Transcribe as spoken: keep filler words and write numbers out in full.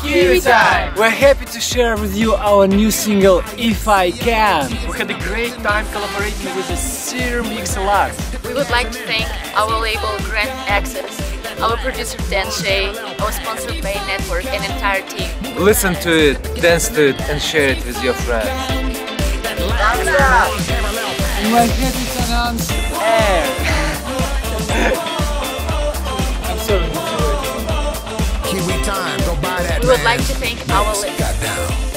Like You Time. We're happy to share with you our new single, If I Can. We had a great time collaborating with the Sir Mix-A-Lot. We would like to thank our label Grant Access, our producer Dan Shea, our sponsor Bay Network, and entire team. Listen to it, dance to it, and share it with your friends. We're happy to announce Air. I'm sorry. We would like to thank our listeners.